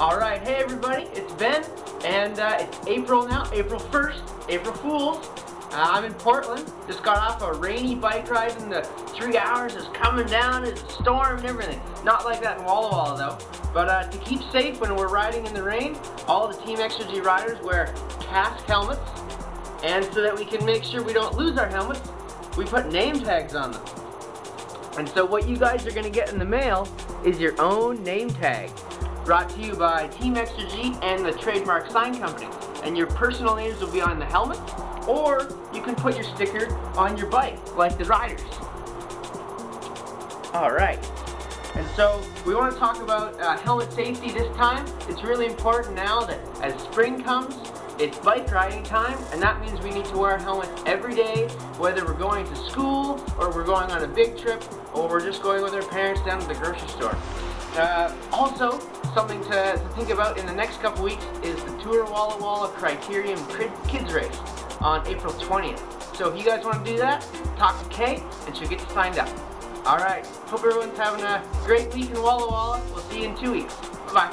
Alright, hey everybody, it's Ben, and it's April now, April 1st, April Fools. I'm in Portland, just got off a rainy bike ride in the 3 hours, it's coming down, it's a storm and everything. Not like that in Walla Walla though, but to keep safe when we're riding in the rain, all the Team Exergy riders wear Kask helmets, and so that we can make sure we don't lose our helmets, we put name tags on them. And so what you guys are going to get in the mail is your own name tag, brought to you by Team Exergy and the Trademark Sign Company. And your personal names will be on the helmet, or you can put your sticker on your bike, like the riders. Alright, and so we want to talk about helmet safety this time. It's really important now that as spring comes, it's bike riding time, and that means we need to wear helmets every day, whether we're going to school, or we're going on a big trip, or we're just going with our parents down to the grocery store. Also, something to think about in the next couple weeks is the Tour Walla Walla Criterium Kids Race on April 20th. So if you guys want to do that, talk to Kay, and she'll get you signed up. Alright, hope everyone's having a great week in Walla Walla. We'll see you in 2 weeks. Bye-bye.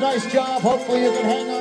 Nice job. Hopefully you can hang on.